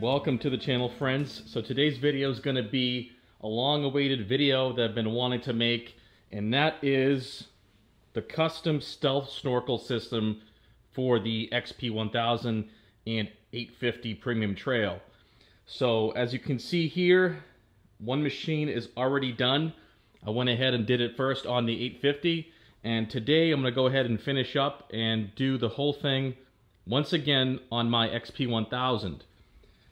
Welcome to the channel, friends. So today's video is going to be a long-awaited video that I've been wanting to make, and that is the custom stealth snorkel system for the XP1000 and 850 Premium Trail. So as you can see here, one machine is already done. I went ahead and did it first on the 850, and today I'm going to go ahead and finish up and do the whole thing once again on my XP1000.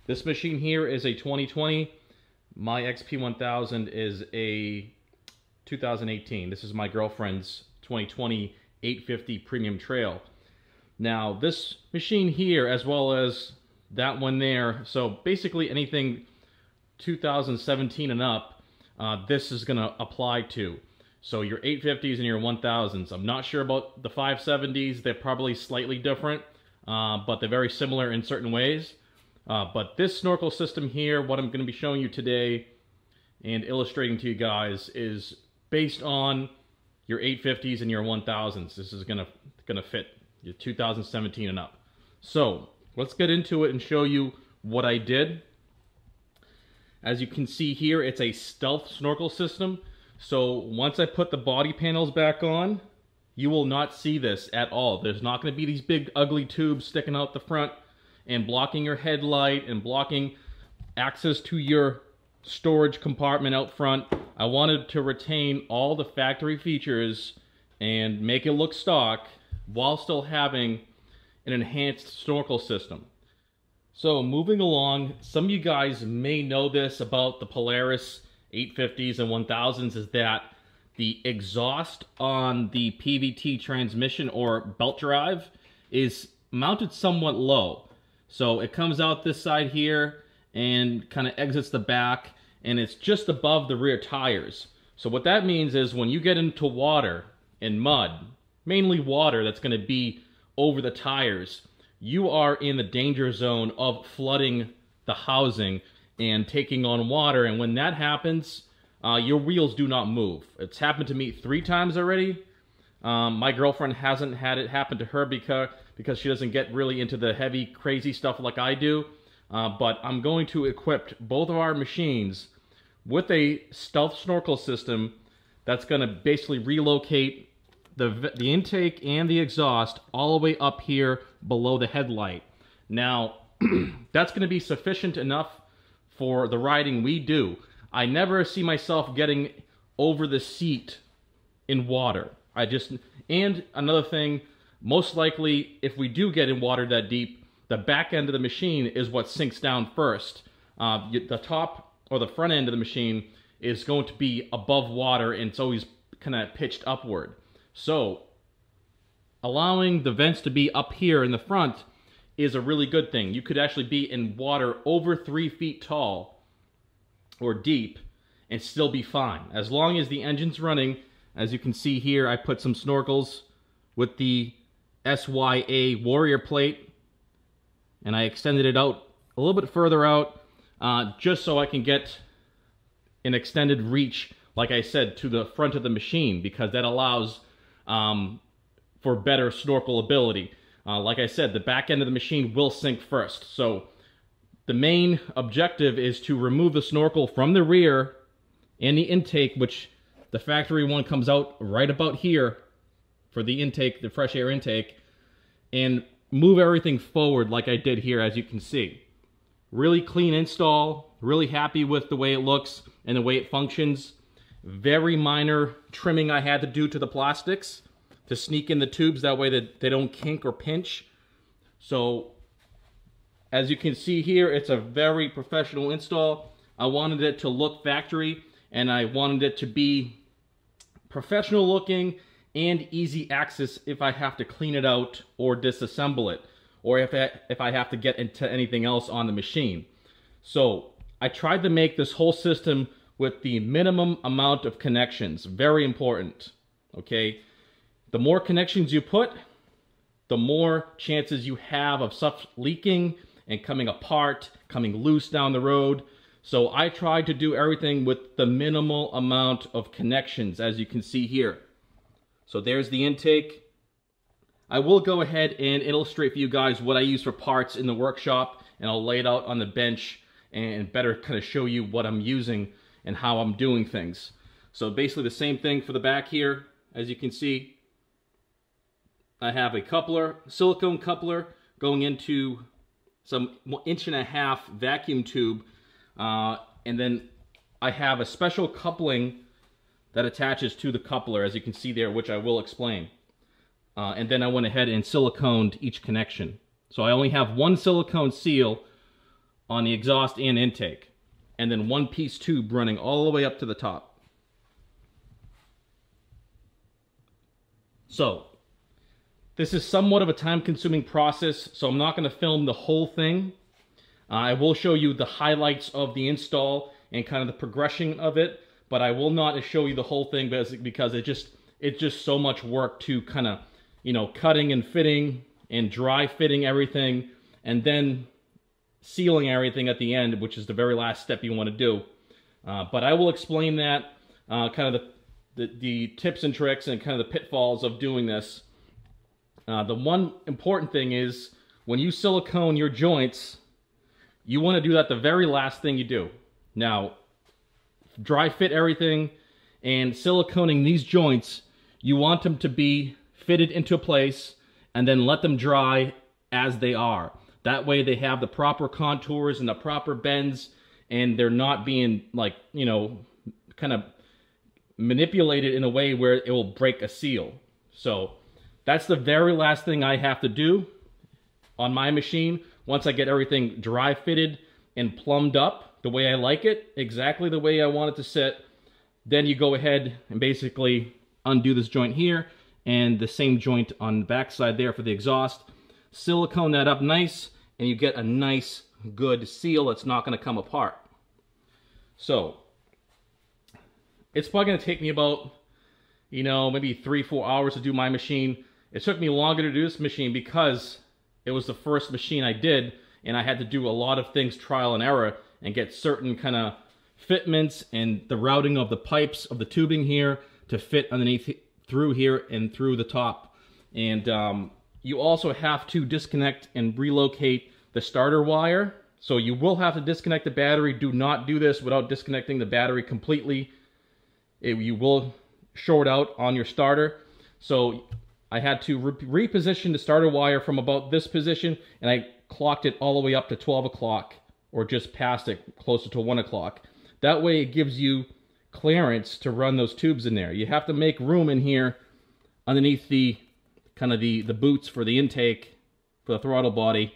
This machine here is a 2020. My XP1000 is a 2018. This is my girlfriend's 2020 850 Premium Trail. Now, this machine here, as well as that one there, so basically anything 2017 and up, this is going to apply to. So your 850s and your 1000s. I'm not sure about the 570s. They're probably slightly different, but they're very similar in certain ways. But this snorkel system here, what I'm going to be showing you today and illustrating to you guys, is based on your 850s and your 1000s. This is going to fit your 2017 and up. So let's get into it and show you what I did. As you can see here, it's a stealth snorkel system. So once I put the body panels back on, you will not see this at all. There's not going to be these big ugly tubes sticking out the front and blocking your headlight and blocking access to your storage compartment out front. I wanted to retain all the factory features and make it look stock while still having an enhanced snorkel system. So moving along, some of you guys may know this about the Polaris 850s and 1000s, is that the exhaust on the PVT transmission or belt drive is mounted somewhat low. So it comes out this side here and kind of exits the back, and it's just above the rear tires. So what that means is when you get into water and mud, mainly water that's going to be over the tires, you are in the danger zone of flooding the housing and taking on water. And when that happens, your wheels do not move. It's happened to me 3 times already. My girlfriend hasn't had it happen to her because she doesn't get really into the heavy, crazy stuff like I do. But I'm going to equip both of our machines with a stealth snorkel system that's going to basically relocate the intake and the exhaust all the way up here below the headlight. Now, that's going to be sufficient enough for the riding we do. I never see myself getting over the seat in water. And another thing, most likely, if we do get in water that deep, the back end of the machine is what sinks down first. The top or the front end of the machine is going to be above water, and it's always kind of pitched upward. So allowing the vents to be up here in the front is a really good thing. You could actually be in water over 3 feet tall or deep and still be fine. As long as the engine's running, as you can see here, I put some snorkels with the SYA Warrior plate, and I extended it out a little bit further out just so I can get an extended reach, like I said, to the front of the machine, because that allows for better snorkel ability. Like I said, the back end of the machine will sink first. So the main objective is to remove the snorkel from the rear and the intake, which the factory one comes out right about here for the intake, the fresh air intake, and move everything forward like I did here, as you can see. Really clean install, really happy with the way it looks and the way it functions. Very minor trimming I had to do to the plastics to sneak in the tubes, that way that they don't kink or pinch. So as you can see here, it's a very professional install. I wanted it to look factory, and I wanted it to be professional looking and easy access if I have to clean it out or disassemble it, or if I have to get into anything else on the machine. So I tried to make this whole system with the minimum amount of connections. Very important, okay? The more connections you put, the more chances you have of stuff leaking and coming apart, coming loose down the road. So I tried to do everything with the minimal amount of connections, as you can see here. So there's the intake. I will go ahead and illustrate for you guys what I use for parts in the workshop and I'll lay it out on the bench and better kind of show you what I'm using and how I'm doing things. So basically the same thing for the back here. As you can see, I have a coupler, silicone coupler, going into some 1.5-inch vacuum tube, and then I have a special coupling that attaches to the coupler, as you can see there, which I will explain. And then I went ahead and siliconed each connection. So I only have one silicone seal on the exhaust and intake, and then one piece tube running all the way up to the top. So this is somewhat of a time-consuming process, so I'm not going to film the whole thing. I will show you the highlights of the install and kind of the progression of it, but I will not show you the whole thing because it's just so much work to kind of, you know, cutting and fitting and dry fitting everything, and then sealing everything at the end, which is the very last step you want to do. But I will explain that, kind of the tips and tricks and kind of the pitfalls of doing this. The one important thing is when you silicone your joints, you want to do that the very last thing you do. Now, dry fit everything and siliconing these joints, you want them to be fitted into place and then let them dry as they are. That way they have the proper contours and the proper bends, and they're not being, like, you know, kind of manipulated in a way where it will break a seal. So that's the very last thing I have to do on my machine. Once I get everything dry fitted and plumbed up the way I like it, exactly the way I want it to sit, then you go ahead and basically undo this joint here and the same joint on the back side there for the exhaust. Silicone that up nice, and you get a nice, good seal that's not going to come apart. So it's probably going to take me about, you know, maybe 3-4 hours to do my machine. It took me longer to do this machine because it was the first machine I did, and I had to do a lot of things trial and error and get certain kind of fitments and the routing of the pipes of the tubing here to fit underneath through here and through the top. And you also have to disconnect and relocate the starter wire. So you will have to disconnect the battery. Do not do this without disconnecting the battery completely. You will short out on your starter. So I had to reposition the starter wire from about this position, and I clocked it all the way up to 12 o'clock or just past it, closer to 1 o'clock. That way it gives you clearance to run those tubes in there. You have to make room in here underneath the kind of the boots for the intake, for the throttle body.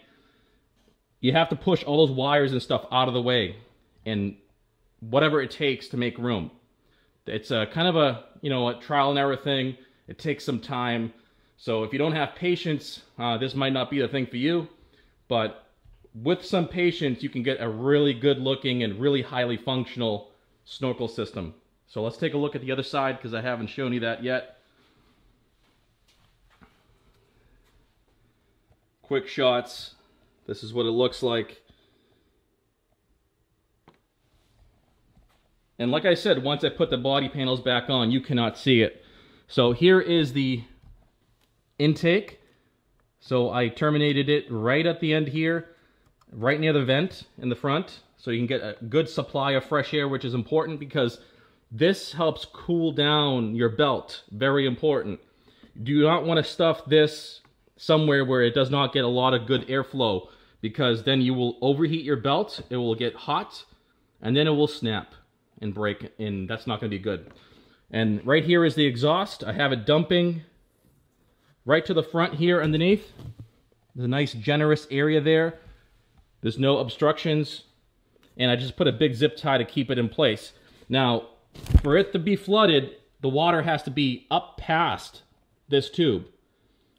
You have to push all those wires and stuff out of the way and whatever it takes to make room. It's a kind of a, you know, a trial and error thing. It takes some time. So if you don't have patience, this might not be the thing for you. But with some patience, you can get a really good looking and really highly functional snorkel system. So let's take a look at the other side, because I haven't shown you that yet. Quick shots. This is what it looks like. And like I said, once I put the body panels back on, you cannot see it. So here is the intake. So I terminated it right at the end here, right near the vent in the front. So you can get a good supply of fresh air, which is important because this helps cool down your belt. Very important. Do not want to stuff this somewhere where it does not get a lot of good airflow, because then you will overheat your belt. It will get hot and then it will snap and break, and that's not going to be good. And right here is the exhaust. I have it dumping right to the front here underneath. There's a nice generous area there. There's no obstructions, and I just put a big zip tie to keep it in place. Now, for it to be flooded, the water has to be up past this tube.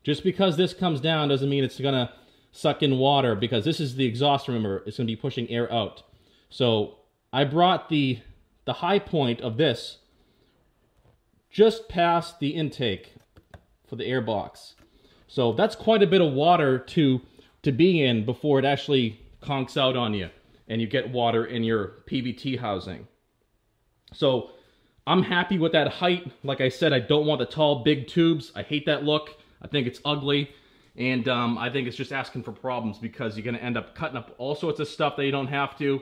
Just because this comes down doesn't mean it's going to suck in water, because this is the exhaust, remember. It's going to be pushing air out. So I brought the high point of this just past the intake for the air box. So that's quite a bit of water to be in before it actually conks out on you and you get water in your PVT housing. So I'm happy with that height. Like I said, I don't want the tall, big tubes. I hate that look. I think it's ugly. And I think it's just asking for problems, because you're going to end up cutting up all sorts of stuff that you don't have to.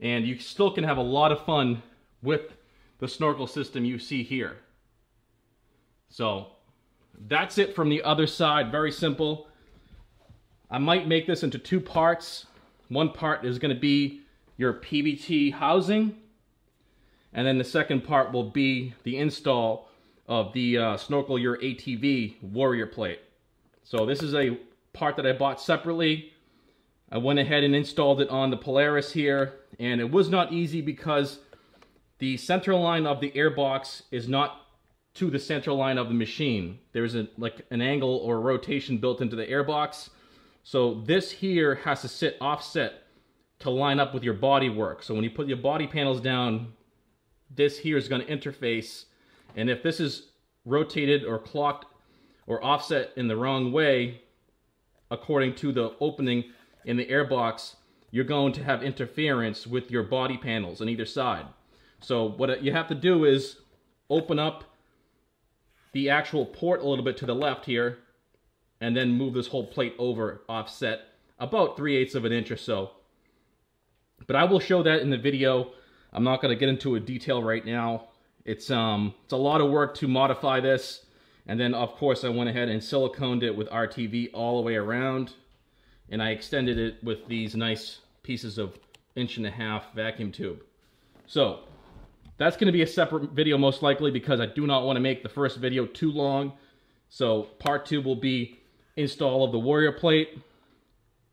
And you still can have a lot of fun with the snorkel system you see here. So that's it from the other side. Very simple. I might make this into two parts. One part is going to be your PVT housing, and then the second part will be the install of the Snorkel Your ATV Warrior plate. So this is a part that I bought separately. I went ahead and installed it on the Polaris here, and it was not easy because the center line of the airbox is not to the center line of the machine. There's like an angle or a rotation built into the airbox. So this here has to sit offset to line up with your body work. So when you put your body panels down, this here is going to interface, and if this is rotated or clocked or offset in the wrong way according to the opening in the airbox, you're going to have interference with your body panels on either side. So what you have to do is open up the actual port a little bit to the left here, and then move this whole plate over offset about 3/8 of an inch or so. But I will show that in the video. I'm not going to get into a detail right now. It's a lot of work to modify this. And then of course I went ahead and siliconed it with RTV all the way around, and I extended it with these nice pieces of 1.5-inch vacuum tube. So that's going to be a separate video most likely, because I do not want to make the first video too long. So part two will be install of the Warrior plate.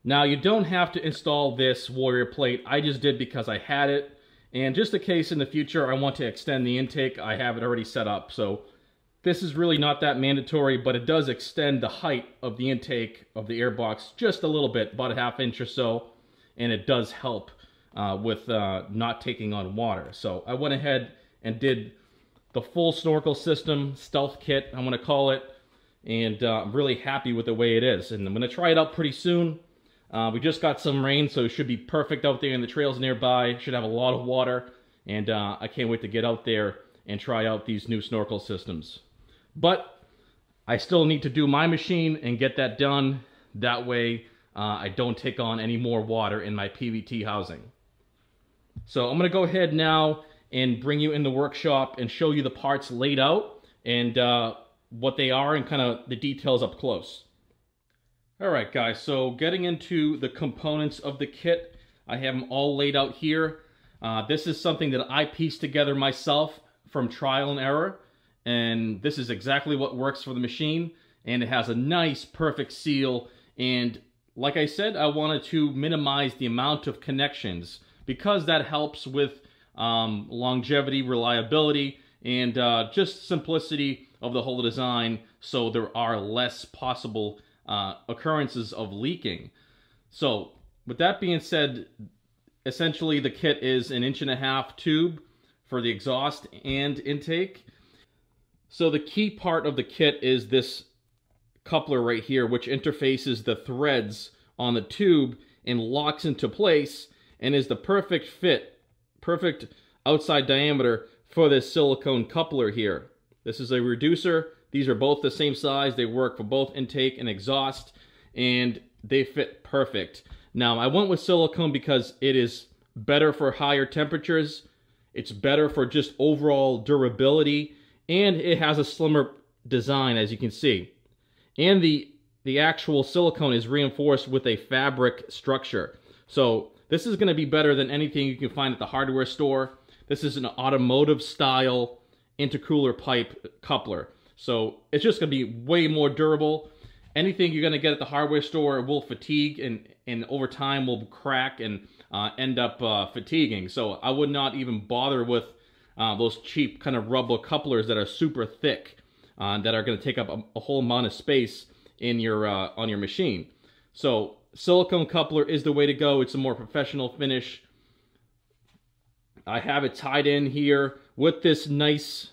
Now you don't have to install this Warrior plate. I just did because I had it. And just in case in the future I want to extend the intake, I have it already set up. So this is really not that mandatory, but it does extend the height of the intake of the airbox just a little bit, about 1/2 inch or so. And it does help with not taking on water. So I went ahead and did the full snorkel system, stealth kit I'm going to call it. And I'm really happy with the way it is. And I'm going to try it out pretty soon. We just got some rain, so it should be perfect out there in the trails nearby. Should have a lot of water, and I can't wait to get out there and try out these new snorkel systems. But I still need to do my machine and get that done. That way I don't take on any more water in my PVT housing. So I'm going to go ahead now and bring you in the workshop and show you the parts laid out and what they are and kind of the details up close. All right, guys, so getting into the components of the kit, I have them all laid out here. This is something that I pieced together myself from trial and error, and this is exactly what works for the machine, and it has a nice, perfect seal. And like I said, I wanted to minimize the amount of connections because that helps with longevity, reliability, and just simplicity of the whole design, so there are less possible connections. Occurrences of leaking. So with that being said, essentially the kit is an 1.5-inch tube for the exhaust and intake. So the key part of the kit is this coupler right here, which interfaces the threads on the tube and locks into place and is the perfect fit, perfect outside diameter for this silicone coupler here. This is a reducer. These are both the same size. They work for both intake and exhaust, and they fit perfect. Now, I went with silicone because it is better for higher temperatures. It's better for just overall durability, and it has a slimmer design, as you can see. And the actual silicone is reinforced with a fabric structure. So this is going to be better than anything you can find at the hardware store. This is an automotive-style intercooler pipe coupler. So it's just going to be way more durable. Anything you're going to get at the hardware store will fatigue and over time will crack and end up fatiguing. So I would not even bother with those cheap kind of rubber couplers that are super thick that are going to take up a whole amount of space in your on your machine. So silicone coupler is the way to go. It's a more professional finish. I have it tied in here with this nice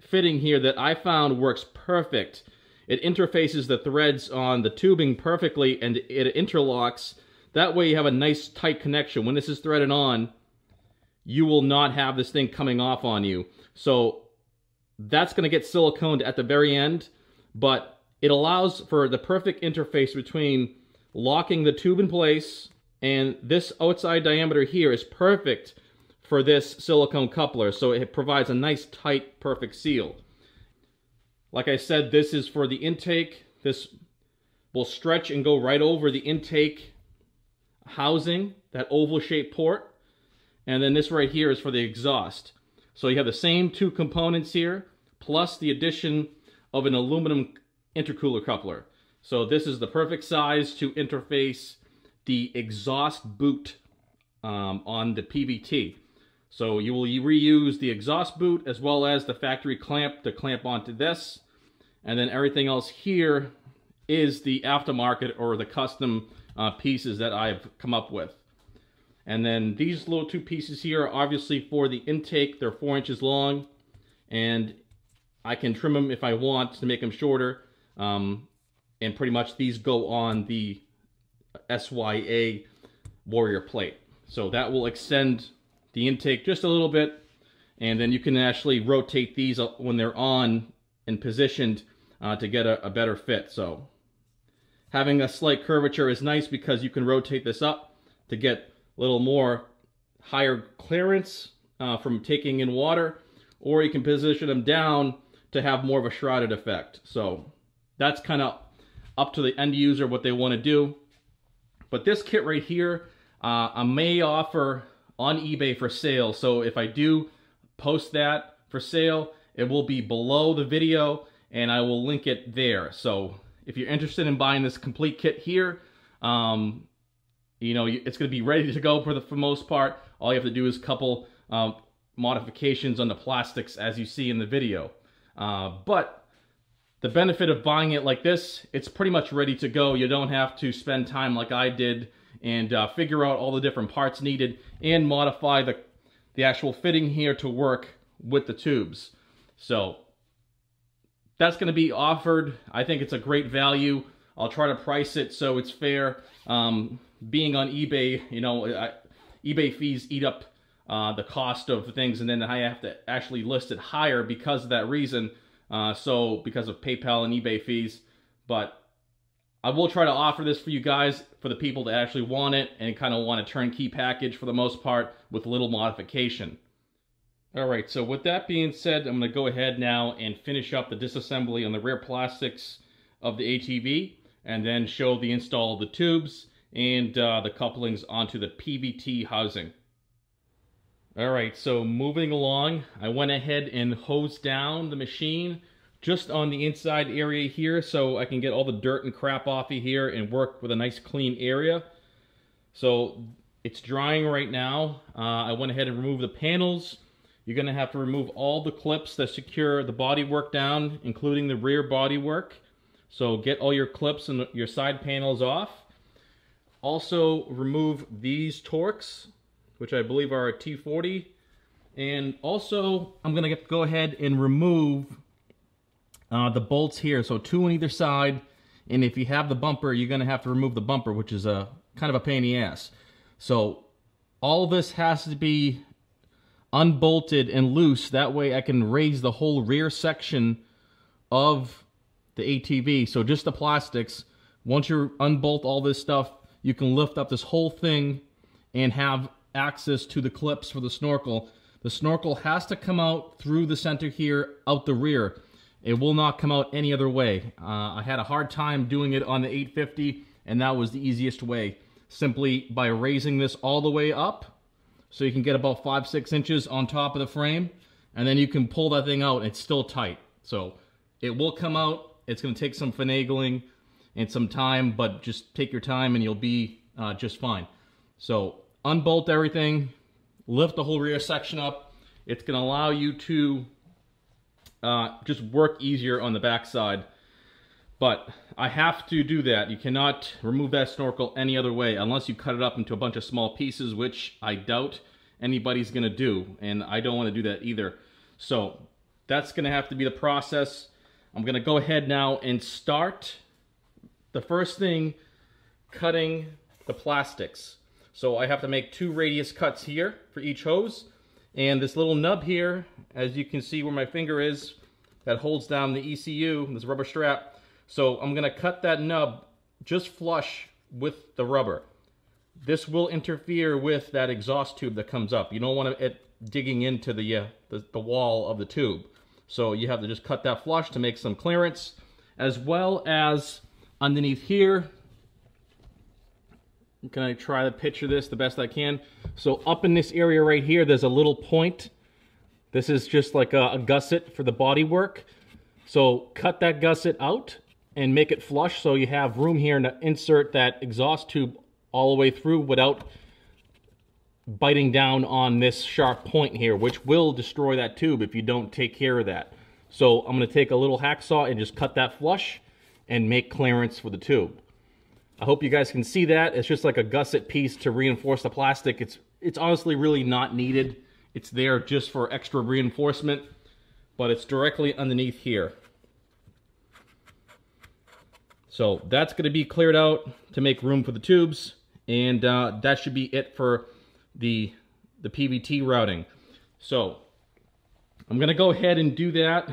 fitting here that I found works perfect. It interfaces the threads on the tubing perfectly and it interlocks. That way you have a nice tight connection. When this is threaded on, you will not have this thing coming off on you. So that's going to get siliconed at the very end, but It allows for the perfect interface between locking the tube in place, and this outside diameter here is perfect for this silicone coupler, so it provides a nice, tight, perfect seal. Like I said, this is for the intake. This will stretch and go right over the intake housing, that oval-shaped port. And then this right here is for the exhaust. So you have the same two components here, plus the addition of an aluminum intercooler coupler. So this is the perfect size to interface the exhaust boot on the PVT. So you will reuse the exhaust boot as well as the factory clamp to clamp onto this. And then everything else here is the aftermarket or the custom pieces that I've come up with. And then these little two pieces here are obviously for the intake. They're 4 inches long, and I can trim them if I want to make them shorter. And pretty much these go on the SYA Warrior plate. So that will extend the intake just a little bit, and then you can actually rotate these when they're on and positioned to get a better fit. So having a slight curvature is nice because you can rotate this up to get a little more higher clearance from taking in water, or you can position them down to have more of a shrouded effect. So that's kind of up to the end user what they want to do. But this kit right here, I may offer on eBay for sale. So if I do post that for sale, it will be below the video and I will link it there. So if you're interested in buying this complete kit here, you know, it's going to be ready to go for the most part. All you have to do is a couple modifications on the plastics as you see in the video. But the benefit of buying it like this, it's pretty much ready to go. You don't have to spend time like I did and figure out all the different parts needed and modify the actual fitting here to work with the tubes. So that's going to be offered. I think it's a great value. I'll try to price it so it's fair. Being on eBay, you know, eBay fees eat up the cost of things, and then I have to actually list it higher because of that reason. So because of PayPal and eBay fees, but I will try to offer this for you guys, for the people that actually want it and kind of want a turnkey package for the most part with little modification. All right, so with that being said, I'm going to go ahead now and finish up the disassembly on the rear plastics of the ATV, and then show the install of the tubes and the couplings onto the PVT housing. All right, so moving along, I went ahead and hosed down the machine just on the inside area here so I can get all the dirt and crap off of here and work with a nice clean area. So it's drying right now. I went ahead and removed the panels. You're gonna have to remove all the clips that secure the bodywork down, including the rear bodywork. So get all your clips and your side panels off. Also remove these Torx, which I believe are a T40. And also I'm gonna have to go ahead and remove the bolts here, so two on either side, and if you have the bumper, you're gonna have to remove the bumper, which is a kind of a pain in the ass. So all this has to be unbolted and loose, that way I can raise the whole rear section of the ATV. So just the plastics, once you unbolt all this stuff, you can lift up this whole thing and have access to the clips for the snorkel. The snorkel has to come out through the center here, out the rear. It will not come out any other way. I had a hard time doing it on the 850, and that was the easiest way, simply by raising this all the way up so you can get about 5-6 inches on top of the frame, and then you can pull that thing out and it's still tight. So it will come out. It's going to take some finagling and some time, but just take your time and you'll be just fine. So unbolt everything, lift the whole rear section up. It's going to allow you to just work easier on the backside, but I have to do that. You cannot remove that snorkel any other way unless you cut it up into a bunch of small pieces, which I doubt anybody's gonna do, and I don't want to do that either. So that's gonna have to be the process. I'm gonna go ahead now and start the first thing, cutting the plastics. So I have to make two radius cuts here for each hose. And this little nub here, as you can see where my finger is, that holds down the ECU, this rubber strap, So I'm gonna cut that nub just flush with the rubber. This will interfere with that exhaust tube that comes up. You don't want it digging into the wall of the tube. So you have to just cut that flush to make some clearance, as well as underneath here. Can I try to picture this the best I can? So up in this area right here, there's a little point. This is just like a gusset for the body work. So cut that gusset out and make it flush so you have room here to insert that exhaust tube all the way through without biting down on this sharp point here, which will destroy that tube if you don't take care of that. So I'm going to take a little hacksaw and just cut that flush and make clearance for the tube. I hope you guys can see that. It's just like a gusset piece to reinforce the plastic. It's honestly really not needed. It's there just for extra reinforcement, but it's directly underneath here. So that's going to be cleared out to make room for the tubes, and that should be it for the PVT routing. So I'm going to go ahead and do that.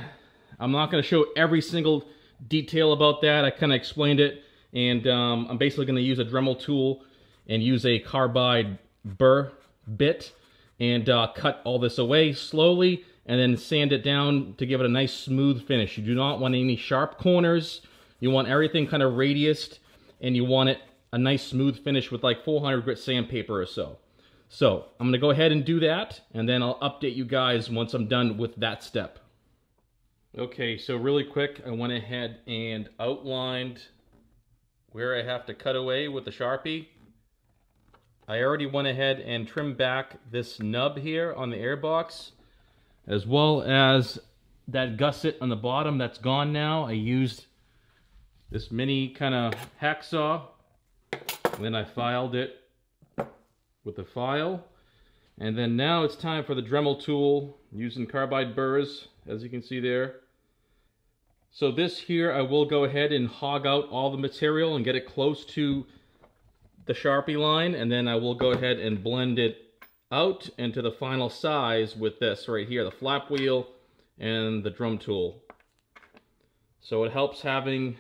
I'm not going to show every single detail about that. I kind of explained it, and I'm basically going to use a Dremel tool and use a carbide burr bit and cut all this away slowly and then sand it down to give it a nice smooth finish. You do not want any sharp corners. You want everything kind of radiused, and you want it a nice smooth finish with like 400 grit sandpaper or so. So I'm going to go ahead and do that, and then I'll update you guys once I'm done with that step. Okay, so really quick, I went ahead and outlined where I have to cut away with the Sharpie. I already went ahead and trimmed back this nub here on the airbox, as well as that gusset on the bottom that's gone now. I used this mini kind of hacksaw, and then I filed it with the file. And then now it's time for the Dremel tool, using carbide burrs, as you can see there. So this here, I will go ahead and hog out all the material and get it close to the Sharpie line, and then I will go ahead and blend it out into the final size with this right here, the flap wheel and the drum tool. So it helps having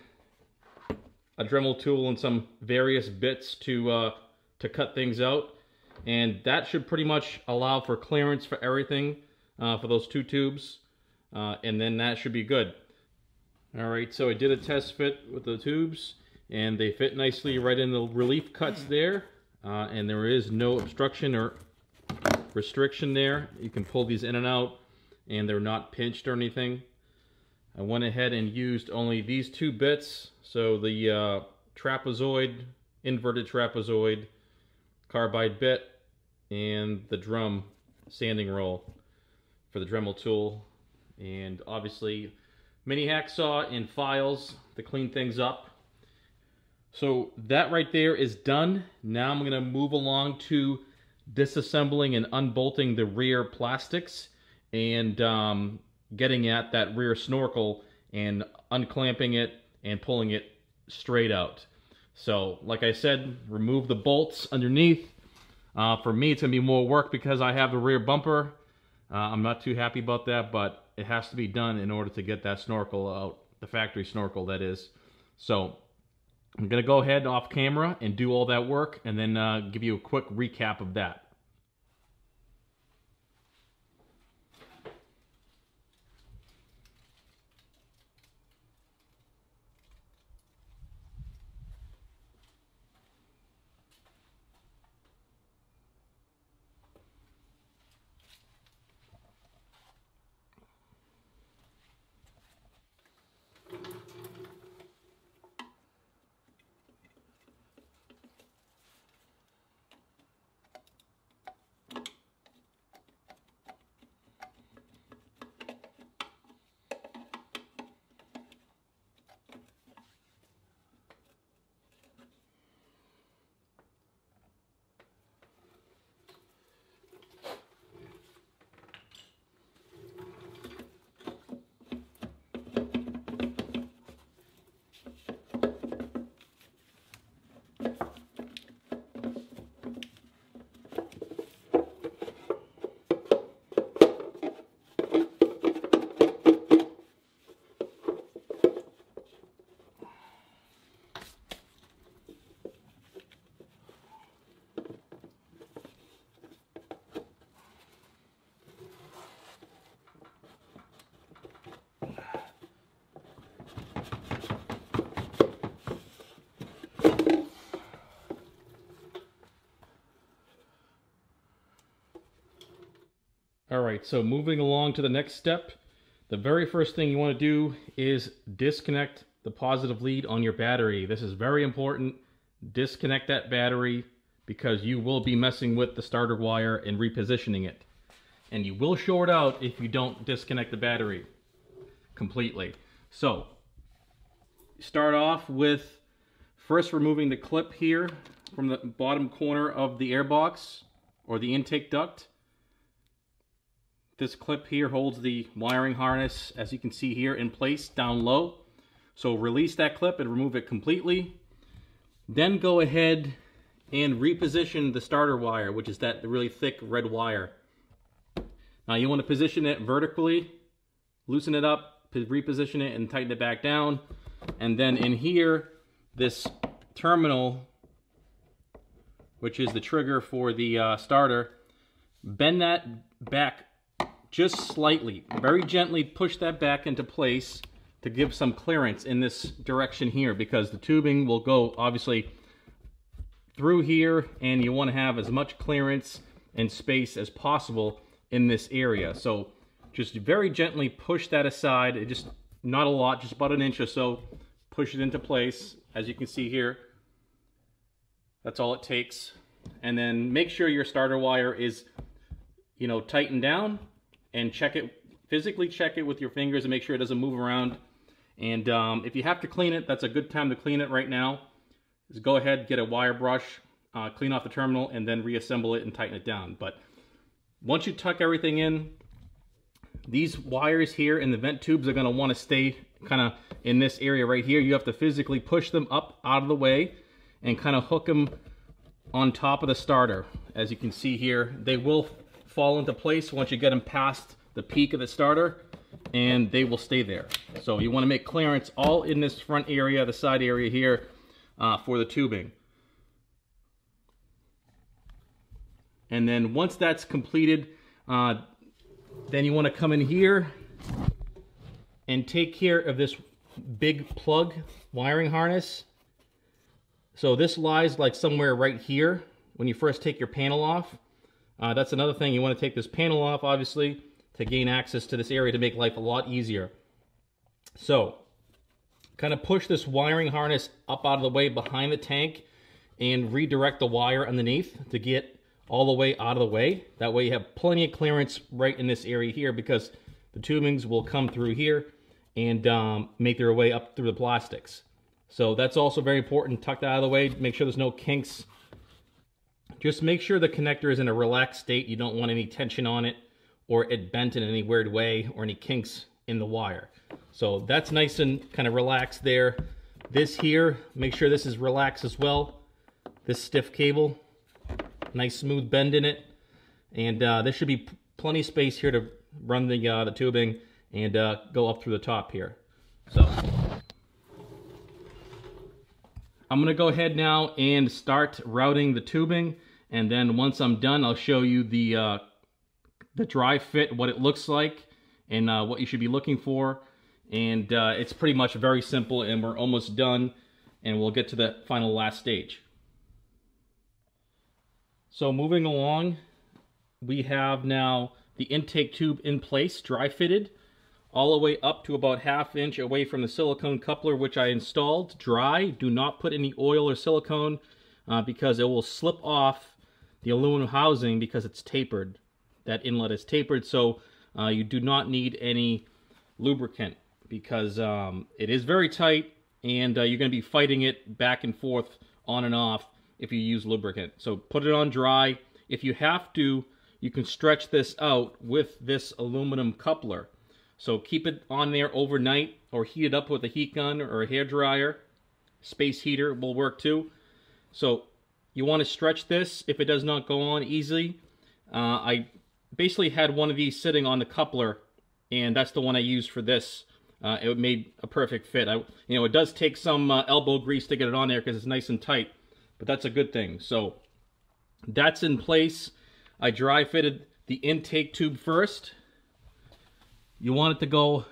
a Dremel tool and some various bits to cut things out, and that should pretty much allow for clearance for everything for those two tubes, and then that should be good. All right, so I did a test fit with the tubes, and they fit nicely right in the relief cuts there, and there is no obstruction or restriction there. You can pull these in and out, and they're not pinched or anything. I went ahead and used only these two bits, so the trapezoid, inverted trapezoid, carbide bit, and the drum sanding roll for the Dremel tool, and obviously mini hacksaw and files to clean things up. So that right there is done. Now I'm going to move along to disassembling and unbolting the rear plastics, and getting at that rear snorkel and unclamping it and pulling it straight out. So like I said, remove the bolts underneath. For me, it's gonna be more work because I have the rear bumper. I'm not too happy about that, but it has to be done in order to get that snorkel out, the factory snorkel that is. So I'm gonna go ahead off camera and do all that work, and then give you a quick recap of that. All right, so moving along to the next step, the very first thing you want to do is disconnect the positive lead on your battery. This is very important. Disconnect that battery because you will be messing with the starter wire and repositioning it. And you will short out if you don't disconnect the battery completely. So start off with first removing the clip here from the bottom corner of the airbox or the intake duct. This clip here holds the wiring harness, as you can see here, in place down low. So release that clip and remove it completely. Then go ahead and reposition the starter wire, which is that really thick red wire. Now you want to position it vertically, loosen it up, reposition it and tighten it back down. And then in here, this terminal, which is the trigger for the starter, bend that back just slightly, very gently push that back into place to give some clearance in this direction here, because the tubing will go obviously through here and you want to have as much clearance and space as possible in this area. So just very gently push that aside. It just, not a lot, just about an inch or so, push it into place. As you can see here, that's all it takes. And then make sure your starter wire is, you know, tightened down, and check it, physically check it with your fingers and make sure it doesn't move around. And if you have to clean it, that's a good time to clean it right now. Just go ahead, get a wire brush, clean off the terminal, and then reassemble it and tighten it down. But once you tuck everything in, these wires here and the vent tubes are gonna wanna stay kind of in this area right here. You have to physically push them up out of the way and kind of hook them on top of the starter. As you can see here, they will fall into place once you get them past the peak of the starter, and they will stay there. So you want to make clearance all in this front area, the side area here, for the tubing. And then once that's completed, then you want to come in here and take care of this big plug wiring harness. So this lies like somewhere right here when you first take your panel off. That's another thing, you want to take this panel off, obviously, to gain access to this area to make life a lot easier. So, kind of push this wiring harness up out of the way behind the tank and redirect the wire underneath to get all the way out of the way. That way you have plenty of clearance right in this area here, because the tubings will come through here and make their way up through the plastics. So that's also very important. Tuck that out of the way, make sure there's no kinks. Just make sure the connector is in a relaxed state. You don't want any tension on it or it bent in any weird way or any kinks in the wire. So that's nice and kind of relaxed there. This here, make sure this is relaxed as well. This stiff cable, nice smooth bend in it. And there should be plenty of space here to run the tubing and go up through the top here. So I'm gonna go ahead now and start routing the tubing, and then once I'm done, I'll show you the dry fit, what it looks like, and what you should be looking for. And it's pretty much very simple, and we're almost done, and we'll get to the final last stage. So moving along, we have now the intake tube in place, dry fitted, all the way up to about ½ inch away from the silicone coupler, which I installed dry. Do not put any oil or silicone because it will slip off the aluminum housing because it's tapered. That inlet is tapered, so you do not need any lubricant because it is very tight, and you're going to be fighting it back and forth on and off if you use lubricant. So put it on dry. If you have to, you can stretch this out with this aluminum coupler. So keep it on there overnight or heat it up with a heat gun or a hairdryer. Space heater will work too. So you want to stretch this if it does not go on easily. I basically had one of these sitting on the coupler, and that's the one I used for this. It made a perfect fit. You know, it does take some elbow grease to get it on there because it's nice and tight, but that's a good thing. So that's in place. I dry fitted the intake tube first. You want it to go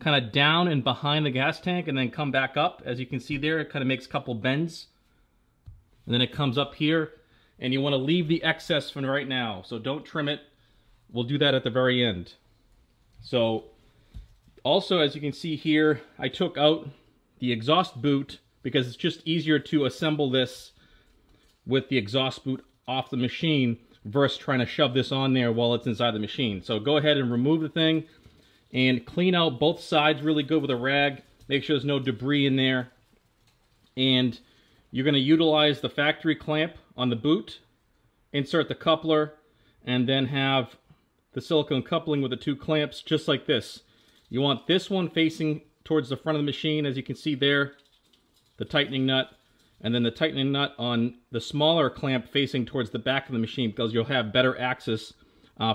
kind of down and behind the gas tank and then come back up. As you can see there, it kind of makes a couple bends. And then it comes up here, and you want to leave the excess from right now. So don't trim it. We'll do that at the very end. So also, as you can see here, I took out the exhaust boot because it's just easier to assemble this with the exhaust boot off the machine versus trying to shove this on there while it's inside the machine. So go ahead and remove the thing and clean out both sides really good with a rag. Make sure there's no debris in there. And you're going to utilize the factory clamp on the boot, insert the coupler, and then have the silicone coupling with the two clamps just like this. You want this one facing towards the front of the machine, as you can see there, the tightening nut, and then the tightening nut on the smaller clamp facing towards the back of the machine, because you'll have better access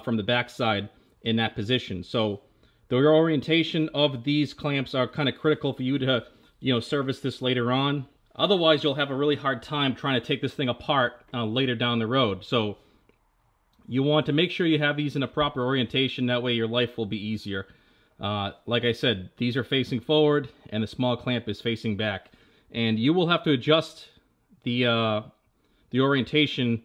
from the back side in that position. So the orientation of these clamps are kind of critical for you to, you know, service this later on. Otherwise, you'll have a really hard time trying to take this thing apart later down the road. So you want to make sure you have these in a proper orientation. That way your life will be easier. Like I said, these are facing forward and the small clamp is facing back. And you will have to adjust the orientation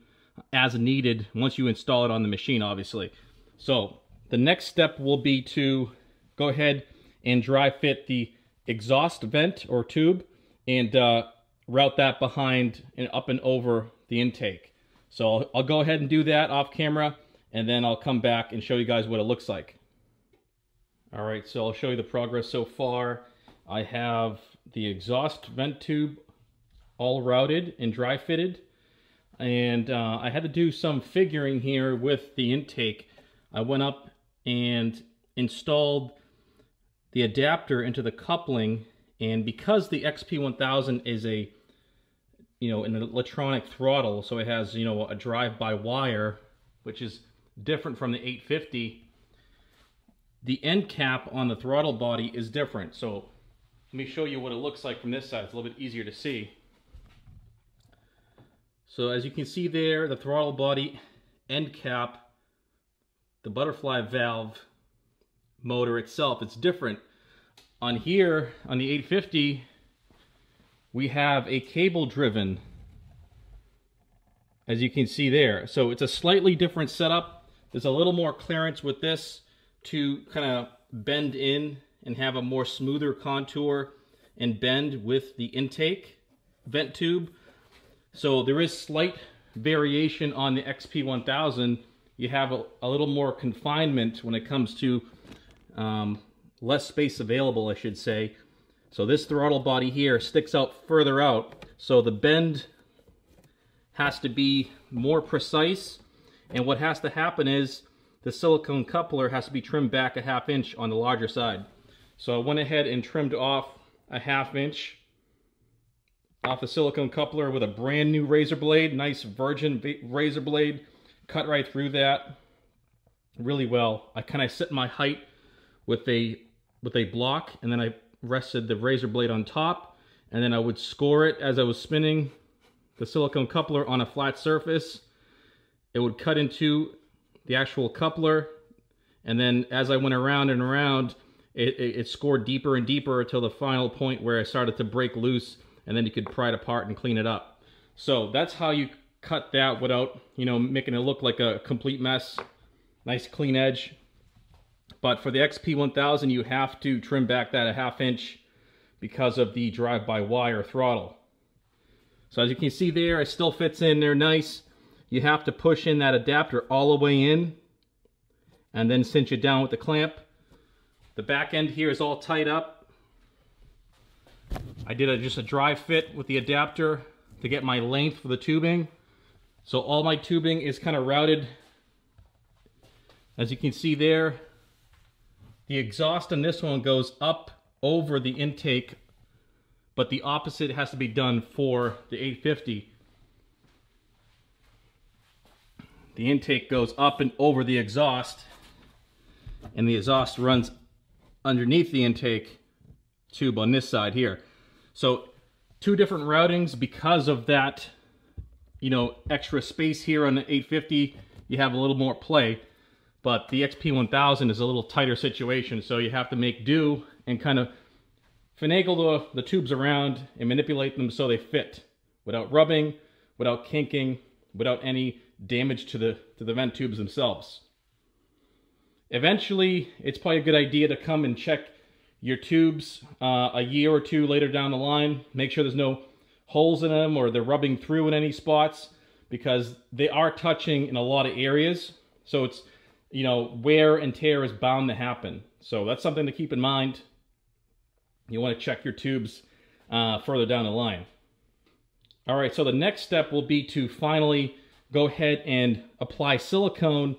as needed once you install it on the machine, obviously. So the next step will be to go ahead and dry fit the exhaust vent or tube and route that behind and up and over the intake. So I'll go ahead and do that off camera, and then I'll come back and show you guys what it looks like. All right, so I'll show you the progress so far. I have the exhaust vent tube all routed and dry fitted, and I had to do some figuring here with the intake. I went up and installed the adapter into the coupling, and because the XP1000 is a, you know, an electronic throttle, so it has, you know, a drive-by-wire, which is different from the 850, the end cap on the throttle body is different. So let me show you what it looks like from this side. It's a little bit easier to see. So as you can see there, the throttle body end cap, the butterfly valve motor itself, it's different. On here, on the 850, we have a cable driven, as you can see there. So it's a slightly different setup. There's a little more clearance with this to kind of bend in and have a more smoother contour and bend with the intake vent tube. So there is slight variation on the XP1000. You have a little more confinement when it comes to less space available, I should say. So this throttle body here sticks out further out, so the bend has to be more precise, and what has to happen is the silicone coupler has to be trimmed back a half inch on the larger side. So I went ahead and trimmed off a half inch off the silicone coupler with a brand new razor blade, nice virgin razor blade, cut right through that really well. I kind of set my height with a block, and then I rested the razor blade on top, and then I would score it as I was spinning the silicone coupler on a flat surface. It would cut into the actual coupler, and then as I went around and around, it scored deeper and deeper until the final point where I started to break loose, and then you could pry it apart and clean it up. So that's how you cut that without, you know, making it look like a complete mess. Nice clean edge. But for the XP1000, you have to trim back that a half inch because of the drive-by-wire throttle. So as you can see there, it still fits in there nice. You have to push in that adapter all the way in and then cinch it down with the clamp. The back end here is all tied up. I did just a dry fit with the adapter to get my length for the tubing. So all my tubing is kind of routed. As you can see there, the exhaust on this one goes up over the intake, but the opposite has to be done for the 850. The intake goes up and over the exhaust, and the exhaust runs underneath the intake tube on this side here. So two different routings because of that, you know, extra space here on the 850, you have a little more play. But the XP1000 is a little tighter situation, so you have to make do and kind of finagle the tubes around and manipulate them so they fit without rubbing, without kinking, without any damage to the vent tubes themselves. Eventually, it's probably a good idea to come and check your tubes a year or two later down the line. Make sure there's no holes in them or they're rubbing through in any spots, because they are touching in a lot of areas. So it's, you know, wear and tear is bound to happen. So that's something to keep in mind. You want to check your tubes further down the line. All right, so the next step will be to finally go ahead and apply silicone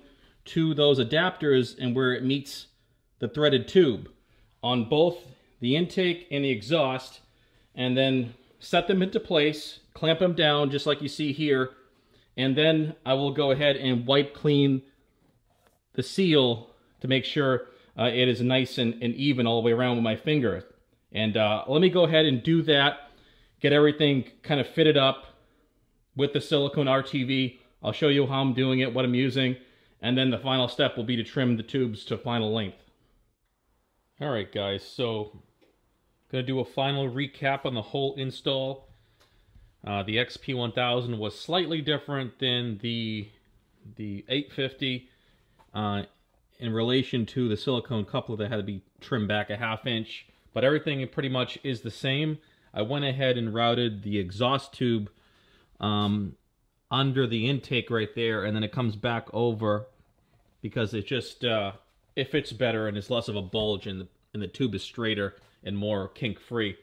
to those adapters and where it meets the threaded tube on both the intake and the exhaust, and then set them into place, clamp them down just like you see here, and then I will go ahead and wipe clean the seal to make sure it is nice and even all the way around with my finger. And let me go ahead and do that, get everything kind of fitted up with the silicone RTV. I'll show you how I'm doing it, what I'm using, and then the final step will be to trim the tubes to final length. All right, guys, so I'm gonna do a final recap on the whole install. The XP1000 was slightly different than the 850 in relation to the silicone coupler that had to be trimmed back a ½ inch, but everything pretty much is the same. I went ahead and routed the exhaust tube under the intake right there, and then it comes back over because it just it fits better and it's less of a bulge, and the tube is straighter and more kink free.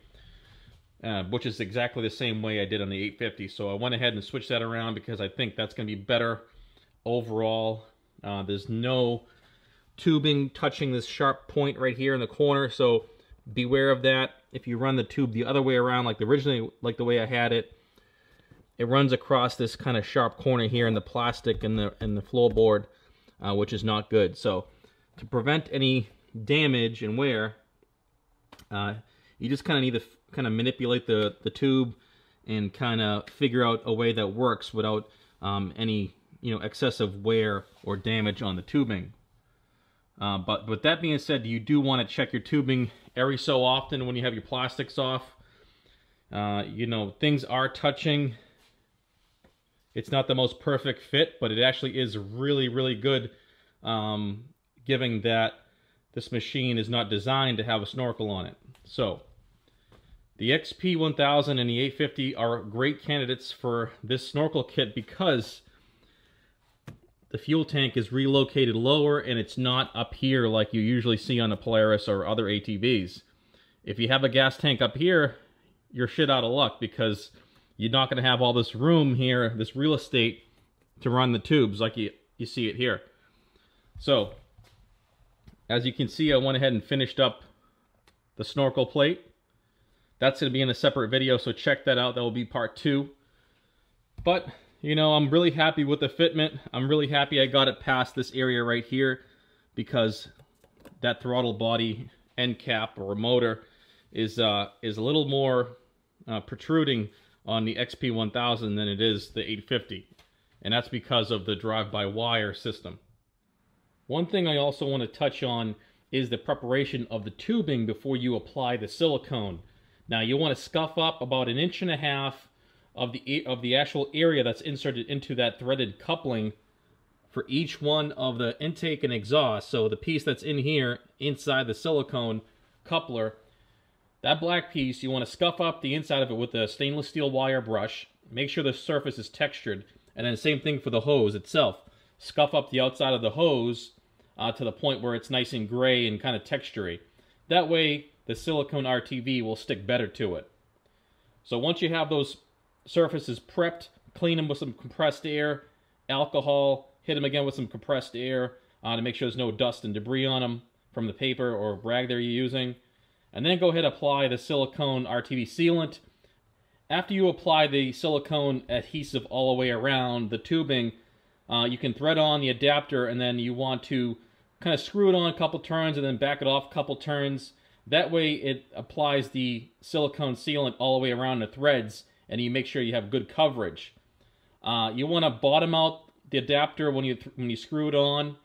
Which is exactly the same way I did on the 850. So I went ahead and switched that around because I think that's going to be better overall. There's no tubing touching this sharp point right here in the corner, so beware of that. If you run the tube the other way around, like originally, like the way I had it, it runs across this kind of sharp corner here in the plastic and the floorboard, which is not good. So to prevent any damage and wear, you just kind of need to kind of manipulate the tube and kind of figure out a way that works without any, you know, excessive wear or damage on the tubing. But with that being said, you do want to check your tubing every so often when you have your plastics off. You know, things are touching. It's not the most perfect fit, but it actually is really, really good, given that this machine is not designed to have a snorkel on it. So the XP1000 and the 850 are great candidates for this snorkel kit because the fuel tank is relocated lower and it's not up here like you usually see on a Polaris or other ATVs. If you have a gas tank up here, you're shit out of luck because you're not going to have all this room here, this real estate, to run the tubes like you see it here. So, as you can see, I went ahead and finished up the snorkel plate. That's going to be in a separate video, so check that out. That will be part 2. But, you know, I'm really happy with the fitment. I'm really happy I got it past this area right here because that throttle body end cap or motor is a little more protruding on the XP1000 than it is the 850. And that's because of the drive-by-wire system. One thing I also want to touch on is the preparation of the tubing before you apply the silicone. Now you want to scuff up about 1.5 inches of the actual area that's inserted into that threaded coupling for each one of the intake and exhaust. So the piece that's in here inside the silicone coupler, that black piece, you want to scuff up the inside of it with a stainless steel wire brush. Make sure the surface is textured, and then same thing for the hose itself. Scuff up the outside of the hose to the point where it's nice and gray and kind of textury. That way the silicone RTV will stick better to it. So once you have those surfaces prepped, clean them with some compressed air, alcohol, hit them again with some compressed air to make sure there's no dust and debris on them from the paper or rag that you're using. And then go ahead and apply the silicone RTV sealant. After you apply the silicone adhesive all the way around the tubing, you can thread on the adapter, and then you want to kind of screw it on a couple turns and then back it off a couple turns. That way it applies the silicone sealant all the way around the threads, and you make sure you have good coverage. You want to bottom out the adapter when you screw it on,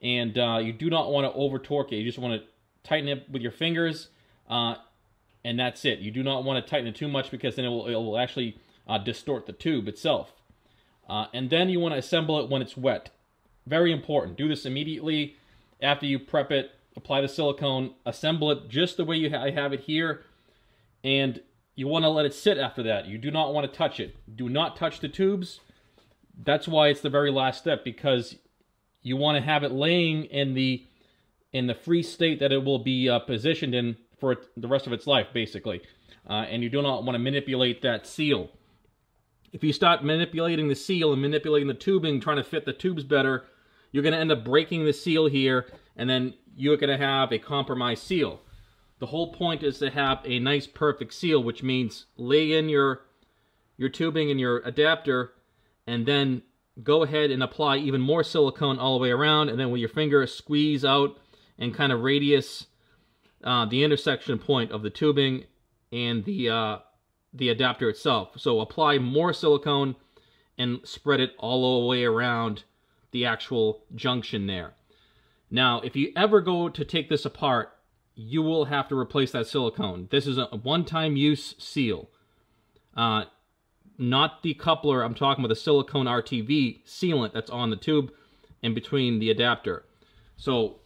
and you do not want to over torque it. You just want to tighten it with your fingers, and that's it. You do not want to tighten it too much because then it will actually distort the tube itself. And then you want to assemble it when it's wet. Very important. Do this immediately. after you prep it, apply the silicone, assemble it just the way you have it here, and you want to let it sit after that. You do not want to touch it. Do not touch the tubes. That's why it's the very last step, because you want to have it laying in the free state that it will be positioned in for the rest of its life, basically. And you do not want to manipulate that seal. If you start manipulating the seal and manipulating the tubing, trying to fit the tubes better, you're going to end up breaking the seal here, and then you're going to have a compromised seal. The whole point is to have a nice, perfect seal, which means lay in your tubing and your adapter, and then go ahead and apply even more silicone all the way around, and then with your finger, squeeze out and kind of radius the intersection point of the tubing and the adapter itself. So apply more silicone and spread it all the way around the actual junction there. Now, if you ever go to take this apart, you will have to replace that silicone. This is a one-time use seal. Not the coupler, I'm talking about the silicone RTV sealant that's on the tube in between the adapter. So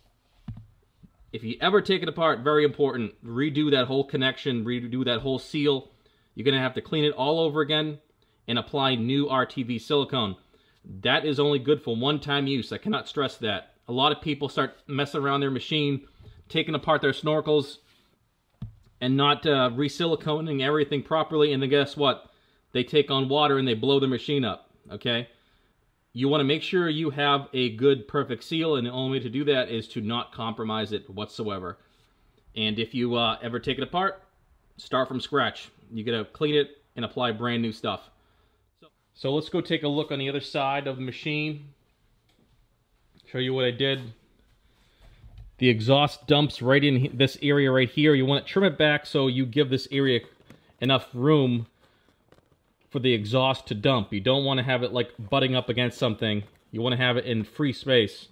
if you ever take it apart, very important, redo that whole connection, redo that whole seal. You're gonna have to clean it all over again and apply new RTV silicone. That is only good for one-time use. I cannot stress that. A lot of people start messing around their machine, taking apart their snorkels, and not re-siliconing everything properly, and then guess what? They take on water and they blow the machine up, okay? You want to make sure you have a good, perfect seal, and the only way to do that is to not compromise it whatsoever. And if you ever take it apart, start from scratch. You gotta clean it and apply brand new stuff. So let's go take a look on the other side of the machine. Show you what I did. The exhaust dumps right in this area right here. You want to trim it back so you give this area enough room for the exhaust to dump. You don't want to have it like butting up against something. You want to have it in free space.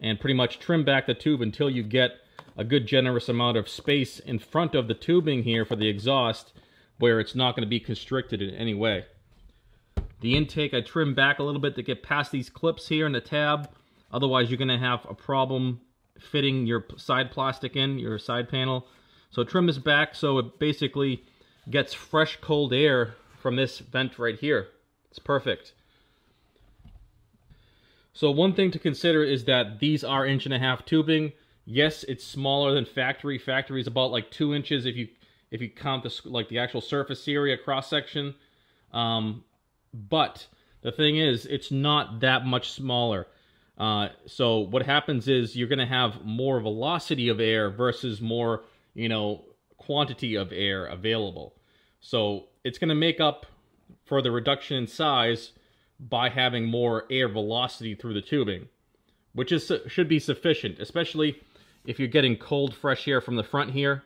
And pretty much trim back the tube until you get a good generous amount of space in front of the tubing here for the exhaust, where it's not going to be constricted in any way. The intake I trim back a little bit to get past these clips here in the tab. Otherwise you're going to have a problem fitting your side plastic in, your side panel. So trim this back so it basically gets fresh cold air from this vent right here. It's perfect. So one thing to consider is that these are 1.5-inch tubing. Yes, it's smaller than factory. Factory is about like 2 inches if you count this, like the actual surface area cross section. But the thing is, it's not that much smaller. So what happens is you're going to have more velocity of air versus more, you know, quantity of air available. So it's going to make up for the reduction in size by having more air velocity through the tubing, which is should be sufficient, especially if you're getting cold, fresh air from the front here.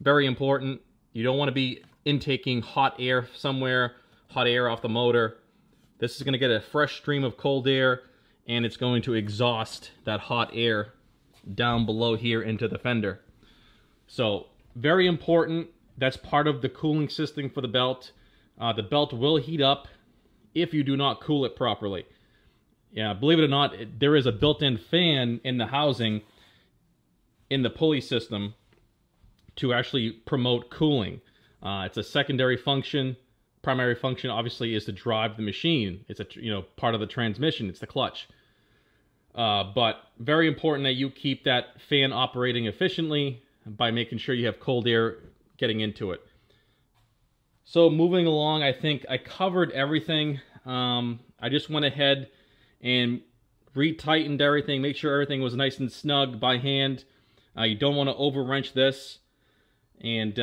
Very important. You don't want to be intaking hot air somewhere, hot air off the motor. This is going to get a fresh stream of cold air, and it's going to exhaust that hot air down below here into the fender. So very important. That's part of the cooling system for the belt. The belt will heat up if you do not cool it properly. Yeah, believe it or not, there is a built-in fan in the housing in the pulley system to actually promote cooling. It's a secondary function. Primary function obviously is to drive the machine. It's a, you know, part of the transmission. It's the clutch. But very important that you keep that fan operating efficiently by making sure you have cold air getting into it. So moving along, I think I covered everything. I just went ahead and retightened everything, make sure everything was nice and snug by hand. You don't want to over wrench this, and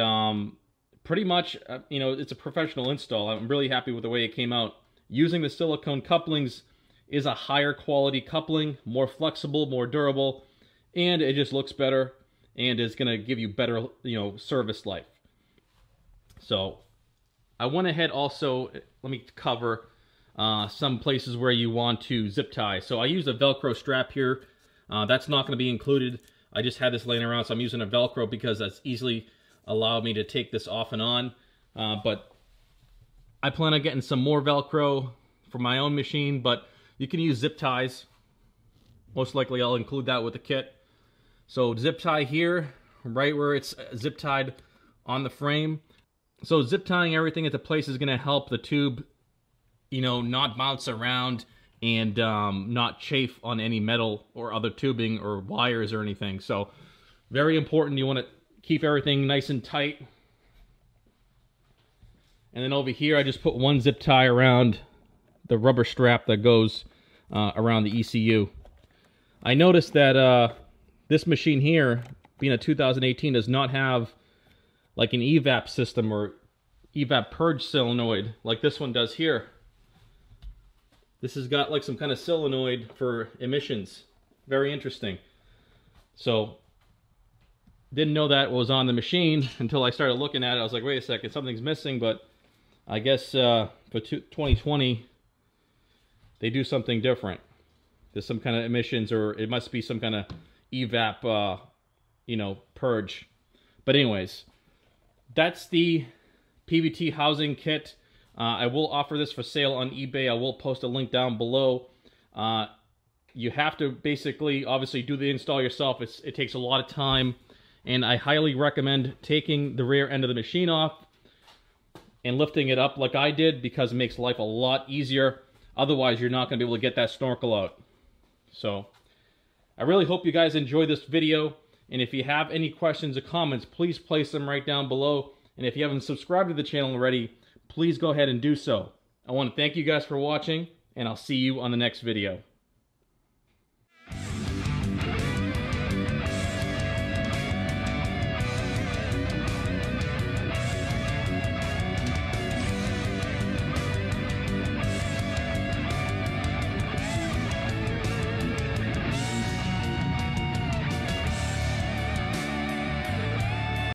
pretty much, you know, it's a professional install. I'm really happy with the way it came out. Using the silicone couplings is a higher quality coupling, more flexible, more durable, and it just looks better and is going to give you better, you know, service life. So I went ahead also, let me cover some places where you want to zip tie. So I used a Velcro strap here. That's not going to be included. I just had this laying around, so I'm using a Velcro because that's easily allowed me to take this off and on. But I plan on getting some more Velcro for my own machine, but you can use zip ties. Most likely I'll include that with the kit. So zip tie here, right where it's zip tied on the frame. So zip tying everything into place is going to help the tube, you know, not bounce around and not chafe on any metal or other tubing or wires or anything. So very important. You want to keep everything nice and tight. And then over here, I just put one zip tie around the rubber strap that goes around the ECU. I noticed that this machine here, being a 2018, does not have like an EVAP system or EVAP purge solenoid like this one does here. This has got like some kind of solenoid for emissions. Very interesting. So didn't know that was on the machine until I started looking at it. I was like, wait a second, something's missing. But I guess for 2020, they do something different. There's some kind of emissions, or it must be some kind of EVAP, you know, purge. But anyways, that's the PVT housing kit. I will offer this for sale on eBay. I will post a link down below. You have to basically, obviously, do the install yourself. It takes a lot of time. And I highly recommend taking the rear end of the machine off and lifting it up like I did, because it makes life a lot easier. Otherwise, you're not going to be able to get that snorkel out. So I really hope you guys enjoy this video. And if you have any questions or comments, please place them right down below. And if you haven't subscribed to the channel already, please go ahead and do so. I want to thank you guys for watching, and I'll see you on the next video.